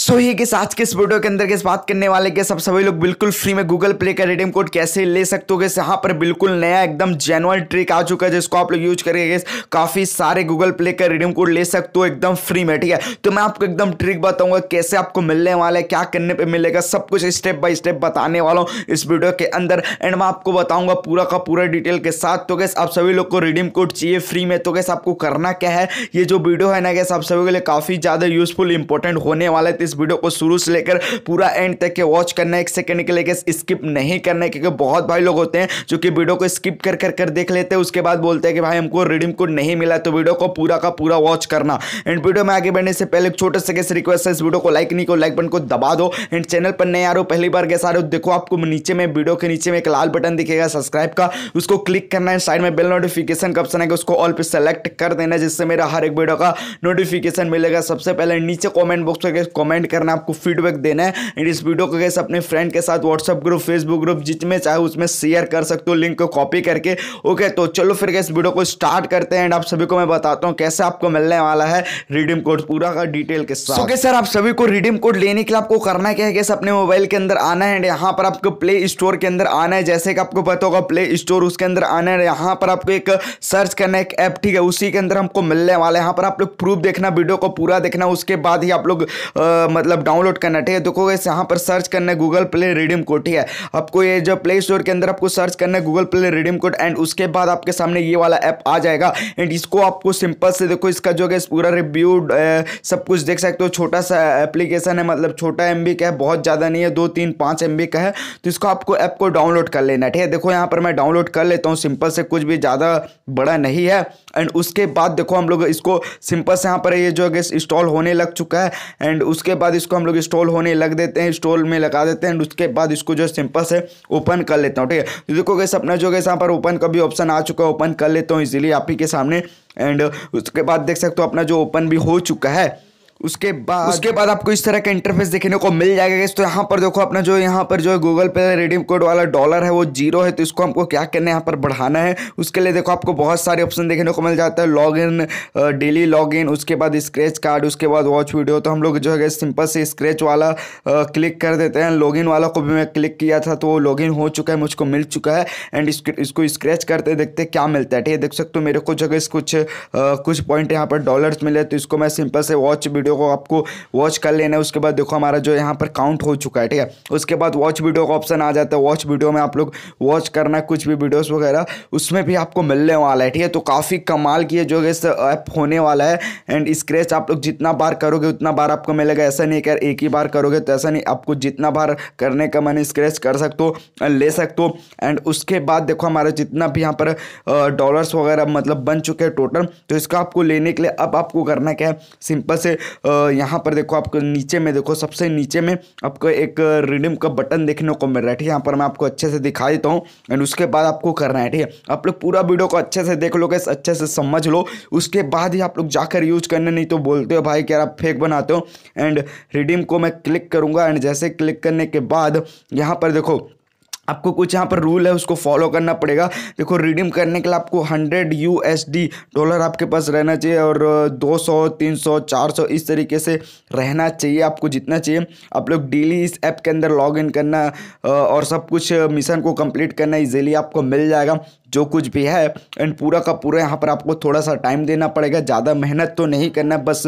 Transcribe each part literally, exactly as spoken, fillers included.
सो ये के साथ के इस वीडियो के अंदर के बात करने वाले के सब सभी लोग बिल्कुल फ्री में गूगल प्ले का रिडीम कोड कैसे ले सकते हो गैस। यहाँ पर बिल्कुल नया एकदम जेन्युइन ट्रिक आ चुका है जिसको आप लोग यूज करके गैस काफी सारे गूगल प्ले का रिडीम कोड ले सकते हो एकदम फ्री में, ठीक है। तो मैं आपको एकदम ट्रिक बताऊंगा कैसे आपको मिलने वाला है, क्या करने पर मिलेगा, सब कुछ स्टेप बाय स्टेप बताने वाला हूँ इस वीडियो के अंदर। एंड मैं आपको बताऊंगा पूरा का पूरा डिटेल के साथ। तो गैस आप सभी लोग को रिडीम कोड चाहिए फ्री में, तो गैस आपको करना क्या है, ये जो वीडियो है ना गैस आप सभी के लिए काफी ज्यादा यूजफुल इंपॉर्टेंट होने वाला है। इस वीडियो को शुरू से लेकर पूरा एंड तक के वॉच करना है, एक सेकंड के लिए स्किप नहीं करना है, क्योंकि बहुत भाई लोग होते हैं जो कि वीडियो को स्किप कर कर कर देख लेते हैं, उसके बाद बोलते हैं कि भाई हमको रिडीम कोड नहीं मिला। तो वीडियो को पूरा का पूरा वॉच करना। एंड वीडियो में आगे बढ़ने से पहले छोटे से कैसे रिक्वेस्ट है, इस वीडियो को लाइक नहीं करो लाइक बटन को दबा दो। एंड चैनल पर नए आ रहे हो, पहली बार कैसे आ रहे हो, देखो आपको नीचे में वीडियो के नीचे में एक लाल बटन दिखेगा सब्सक्राइब का, उसको क्लिक करना है। साइड में बेल नोटिफिकेशन का ऑप्शन है, उसको ऑल पे सेलेक्ट कर देना, जिससे मेरा हर एक वीडियो का नोटिफिकेशन मिलेगा सबसे पहले। नीचे कॉमेंट बॉक्स में कमेंट करना, आपको फीडबैक देना है। एंड इस वीडियो को गैस अपने फ्रेंड के साथ व्हाट्सएप ग्रुप फेसबुक ग्रुप जिसमें चाहे उसमें शेयर कर सकते हो लिंक को कॉपी करके, ओके। तो चलो फिर गैस वीडियो को स्टार्ट करते हैं। एंड आप सभी को मैं बताता हूँ कैसे आपको मिलने वाला है रिडीम कोड पूरा का डिटेल के साथ। ओके सर, आप सभी को रिडीम कोड लेने के लिए आपको करना क्या है गैस, अपने मोबाइल के अंदर आना है। एंड यहाँ पर आपको प्ले स्टोर के अंदर आना है, जैसे कि आपको पता होगा प्ले स्टोर, उसके अंदर आना है। यहाँ पर आपको एक सर्च करना है एक ऐप, ठीक है, उसी के अंदर हमको मिलने वाला है। यहाँ पर आप लोग प्रूफ देखना, वीडियो को पूरा देखना, उसके बाद ही आप लोग Uh, मतलब डाउनलोड करना, ठीक है। देखो गैस यहाँ पर सर्च करना है गूगल प्ले रिडीम कोड, ठीक है। आपको ये जो प्ले स्टोर के अंदर आपको सर्च करना है Google Play redeem code, and उसके बाद आपके सामने ये वाला ऐप आ जाएगा। एंड इसको आपको सिंपल से देखो इसका जो गैस पूरा रिव्यू ए, सब कुछ देख सकते हो। छोटा सा एप्लीकेशन है, मतलब छोटा एम बी का है, बहुत ज़्यादा नहीं है, दो तीन पाँच एम बी का है। तो इसको आपको ऐप को डाउनलोड कर लेना, ठीक है। देखो यहाँ पर मैं डाउनलोड कर लेता हूँ सिंपल से, कुछ भी ज़्यादा बड़ा नहीं है। एंड उसके बाद देखो हम लोग इसको सिंपल से यहाँ पर ये जो गैस इंस्टॉल होने लग चुका है। एंड उसके बाद इसको हम लोग इंस्टॉल होने लग देते हैं, इंस्टॉल में लगा देते हैं। एंड उसके बाद इसको जो सिंपल से ओपन कर लेता हूँ, ठीक है। तो देखो गैस अपना जो गैस यहाँ पर ओपन का भी ऑप्शन आ चुका है, ओपन कर लेता हूँ इजीली आप ही के सामने। एंड उसके बाद देख सकते हो अपना जो ओपन भी हो चुका है। उसके बाद उसके बाद आपको इस तरह का इंटरफेस देखने को मिल जाएगा गैस। तो यहाँ पर देखो अपना जो यहाँ पर जो गूगल पे रिडीम कोड वाला डॉलर है वो जीरो है, तो इसको हमको क्या करना है यहाँ पर बढ़ाना है। उसके लिए देखो आपको बहुत सारे ऑप्शन देखने को मिल जाता है, लॉगिन, डेली लॉगिन, उसके बाद स्क्रैच कार्ड, उसके बाद वॉच वीडियो। तो हम लोग जो है सिंपल से स्क्रैच वाला क्लिक कर देते हैं। लॉगिन वाला को भी मैं क्लिक किया था तो वो लॉगिन हो चुका है, मुझको मिल चुका है। एंड इसको स्क्रैच करते देखते क्या मिलता है, ठीक है। देख सकते हो मेरे को जो है कुछ कुछ पॉइंट यहाँ पर डॉलर्स मिले, तो इसको मैं सिंपल से वॉच वीडियो को आपको वॉच कर लेना है। उसके बाद देखो हमारा जो यहाँ पर काउंट हो चुका है, ठीक है। उसके बाद वॉच वीडियो का ऑप्शन आ जाता है, वॉच वीडियो में आप लोग वॉच करना कुछ भी वीडियोस वगैरह, उसमें भी आपको मिलने वाला है, ठीक है। तो काफ़ी कमाल की जो है ऐप होने वाला है। एंड स्क्रैच आप लोग जितना बार करोगे उतना बार आपको मिलेगा, ऐसा नहीं कर एक ही बार करोगे तो ऐसा नहीं, आपको जितना बार करने का मन स्क्रैच कर सकते हो ले सकते हो। एंड उसके बाद देखो हमारा जितना भी यहाँ पर डॉलर्स वगैरह मतलब बन चुके हैं टोटल, तो इसका आपको लेने के लिए अब आपको करना क्या है सिंपल से यहाँ पर देखो आपको नीचे में देखो सबसे नीचे में आपको एक रिडीम का बटन देखने को मिल रहा है, ठीक है। यहाँ पर मैं आपको अच्छे से दिखा देता हूँ। एंड उसके बाद आपको करना है, ठीक है। आप लोग पूरा वीडियो को अच्छे से देख लो गैस, अच्छे से समझ लो, उसके बाद ही आप लोग जाकर यूज करना, नहीं तो बोलते हो भाई क्या आप फेक बनाते हो। एंड रिडीम को मैं क्लिक करूँगा, एंड जैसे क्लिक करने के बाद यहाँ पर देखो आपको कुछ यहाँ पर रूल है, उसको फॉलो करना पड़ेगा। देखो रिडीम करने के लिए आपको hundred U S D dollar आपके पास रहना चाहिए, और दो सौ तीन सौ चार सौ इस तरीके से रहना चाहिए आपको जितना चाहिए। आप लोग डेली इस ऐप के अंदर लॉग इन करना और सब कुछ मिशन को कंप्लीट करना, ईजिली आपको मिल जाएगा जो कुछ भी है। एंड पूरा का पूरा यहाँ पर आपको थोड़ा सा टाइम देना पड़ेगा, ज़्यादा मेहनत तो नहीं करना, बस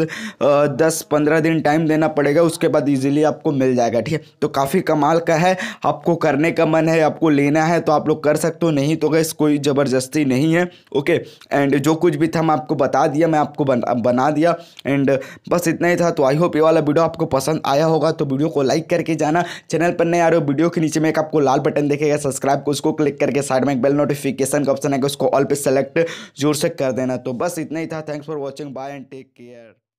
दस पंद्रह दिन टाइम देना पड़ेगा, उसके बाद ईजिली आपको मिल जाएगा, ठीक है। तो काफ़ी कमाल का है, आपको करने का मन है, आपको लेना है तो आप लोग कर सकते हो, नहीं तो गैस कोई ज़बरदस्ती नहीं है, ओके। एंड जो कुछ भी था मैं आपको बता दिया, मैं आपको बना दिया। एंड बस इतना ही था। तो आई होप ये वाला वीडियो आपको पसंद आया होगा, तो वीडियो को लाइक करके जाना। चैनल पर नए आ रहे हो, वीडियो के नीचे में एक आपको लाल बटन देखेगा सब्सक्राइब को, उसको क्लिक करके साइड में एक बेल नोटिफिकेशन का ऑप्शन है कि उसको ऑल पे सेलेक्ट जोर से कर देना। तो बस इतना ही था। Thanks for watching, bye and take care.